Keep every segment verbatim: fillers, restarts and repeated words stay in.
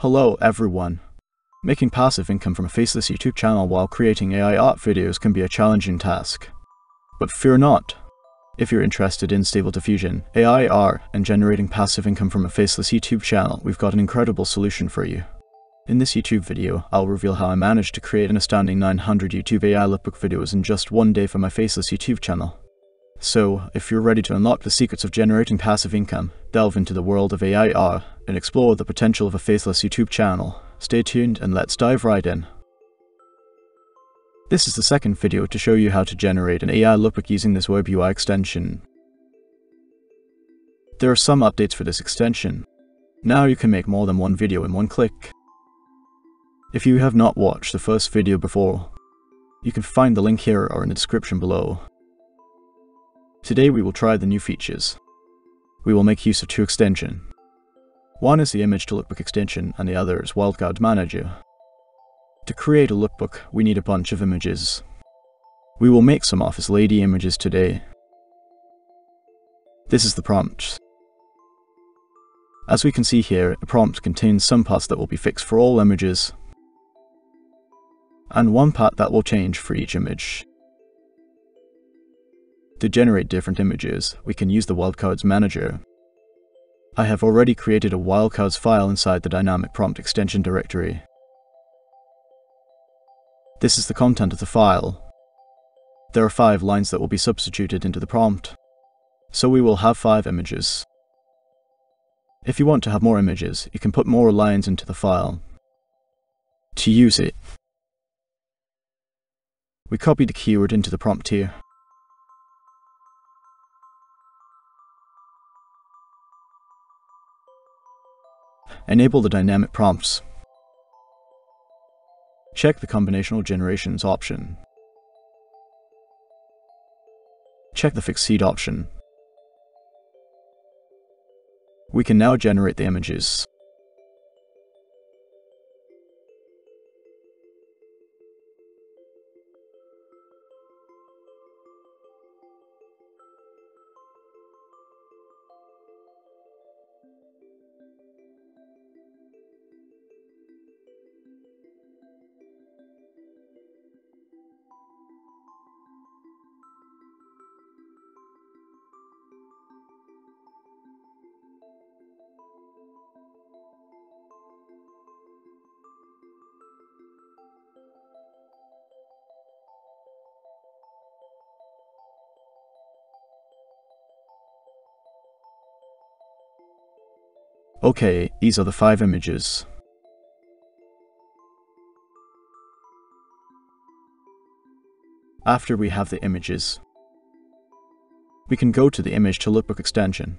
Hello everyone. Making passive income from a faceless YouTube channel while creating A I art videos can be a challenging task. But fear not. If you're interested in Stable Diffusion, A I art, and generating passive income from a faceless YouTube channel, we've got an incredible solution for you. In this YouTube video, I'll reveal how I managed to create an astounding nine hundred YouTube A I Lookbook videos in just one day for my faceless YouTube channel. So, if you're ready to unlock the secrets of generating passive income, delve into the world of A I art, and explore the potential of a faceless YouTube channel, stay tuned and let's dive right in. This is the second video to show you how to generate an A I Lookbook using this web U I extension. There are some updates for this extension. Now you can make more than one video in one click. If you have not watched the first video before, you can find the link here or in the description below. Today we will try the new features. We will make use of two extensions. One is the Image to Lookbook extension and the other is Wildcards Manager. To create a lookbook, we need a bunch of images. We will make some office lady images today. This is the prompt. As we can see here, the prompt contains some parts that will be fixed for all images, and one part that will change for each image. To generate different images, we can use the Wildcards Manager. I have already created a wildcards file inside the dynamic prompt extension directory. This is the content of the file. There are five lines that will be substituted into the prompt, so we will have five images. If you want to have more images, you can put more lines into the file. To use it, we copy the keyword into the prompt here. Enable the dynamic prompts. Check the combinational generations option. Check the fixed seed option. We can now generate the images. Okay, these are the five images. After we have the images, we can go to the Image to Lookbook extension.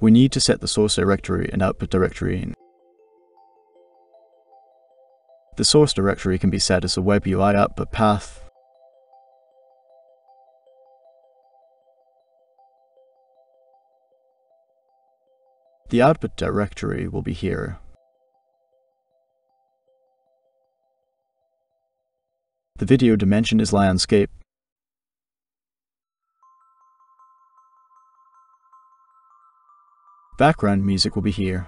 We need to set the source directory and output directory. The source directory can be set as a web U I output path. The output directory will be here. The video dimension is landscape. Background music will be here.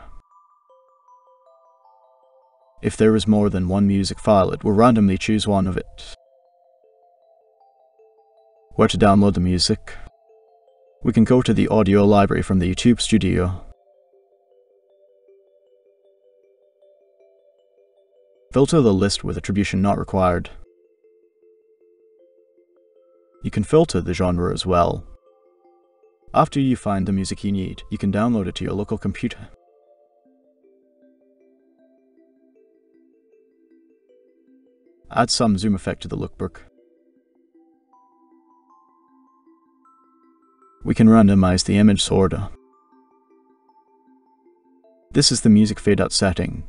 If there is more than one music file, it will randomly choose one of it. Where to download the music? We can go to the audio library from the YouTube studio. Filter the list with attribution not required. You can filter the genre as well. After you find the music you need, you can download it to your local computer. Add some zoom effect to the lookbook. We can randomize the image order. This is the music fade-out setting.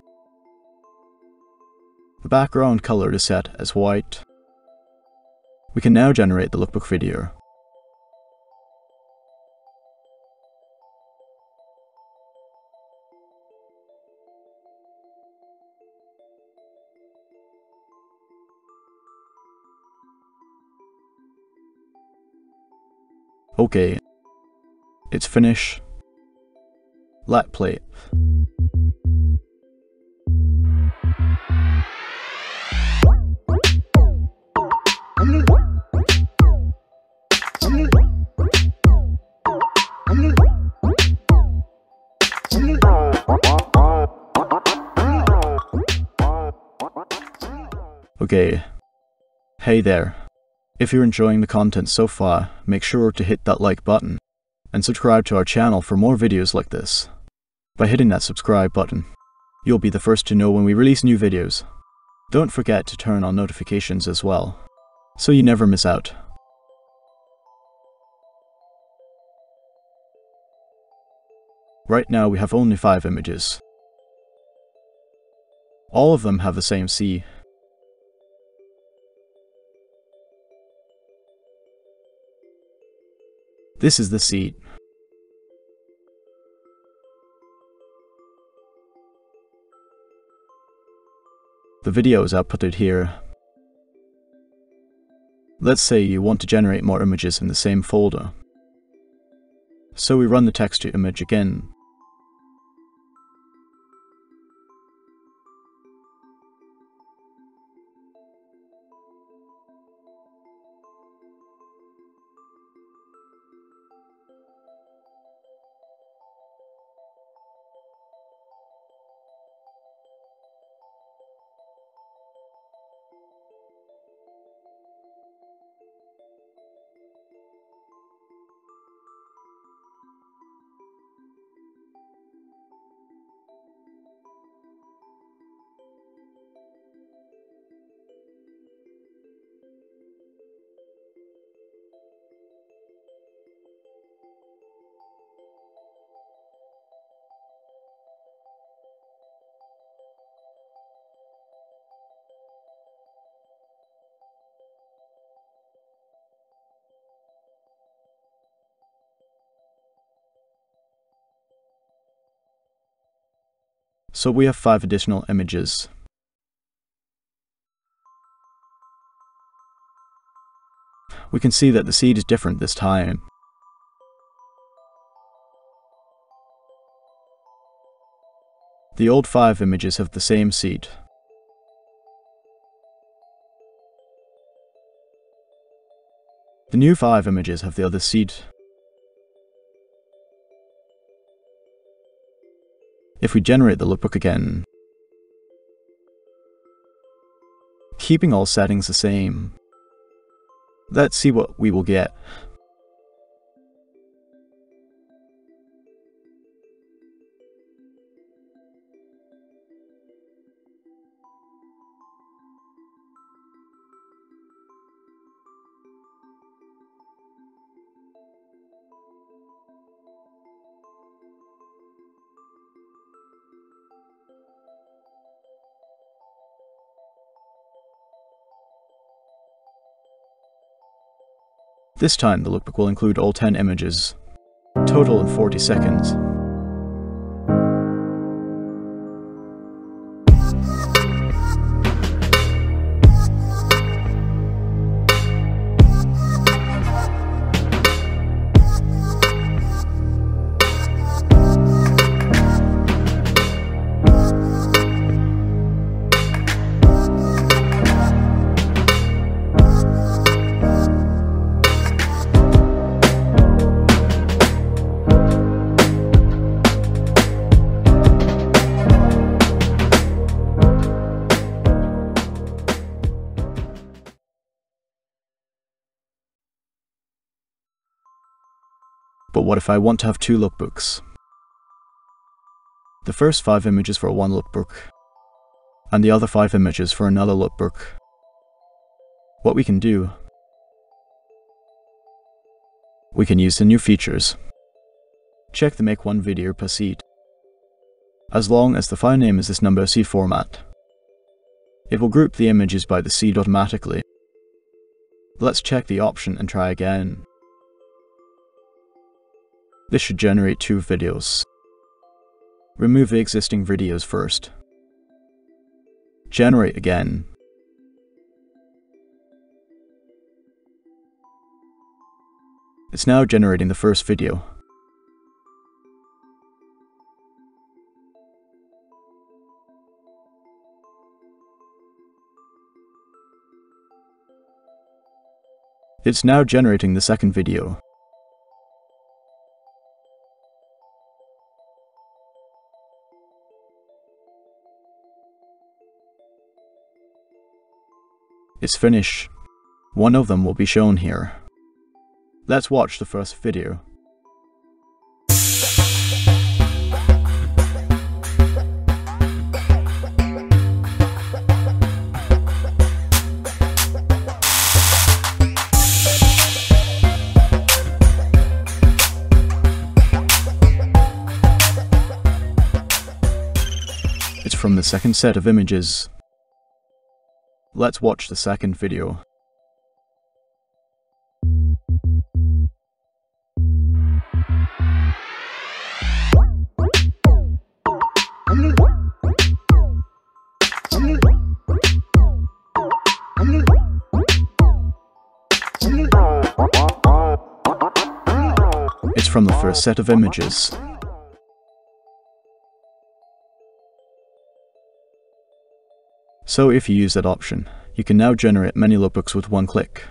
The background color is set as white. We can now generate the lookbook video. Okay, it's finished. Let's play it. Okay. Hey there. If you're enjoying the content so far, make sure to hit that like button, and subscribe to our channel for more videos like this. By hitting that subscribe button, you'll be the first to know when we release new videos. Don't forget to turn on notifications as well, so you never miss out. Right now we have only five images. All of them have the same sea. This is the seat. The video is outputted here. Let's say you want to generate more images in the same folder. So we run the text to image again. So we have five additional images. We can see that the seed is different this time. The old five images have the same seed. The new five images have the other seed. If we generate the lookbook again, keeping all settings the same, let's see what we will get. This time the lookbook will include all ten images, total in forty seconds. But what if I want to have two lookbooks? The first five images for one lookbook, and the other five images for another lookbook. What we can do, we can use the new features. Check the make one video per seed, as long as the file name is this number seed format. It will group the images by the seed automatically. Let's check the option and try again. This should generate two videos. Remove the existing videos first. Generate again. It's now generating the first video. It's now generating the second video. It's finished. One of them will be shown here. Let's watch the first video. It's from the second set of images. Let's watch the second video. It's from the first set of images. So if you use that option, you can now generate many lookbooks with one click.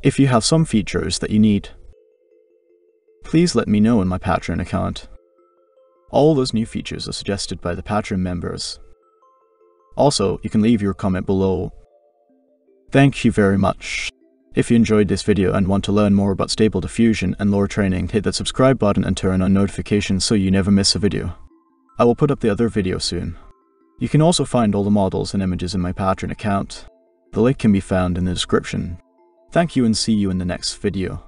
If you have some features that you need, please let me know in my Patreon account. All those new features are suggested by the Patreon members. Also, you can leave your comment below. Thank you very much. If you enjoyed this video and want to learn more about Stable Diffusion and LoRA training, hit that subscribe button and turn on notifications so you never miss a video. I will put up the other video soon. You can also find all the models and images in my Patreon account. The link can be found in the description. Thank you and see you in the next video.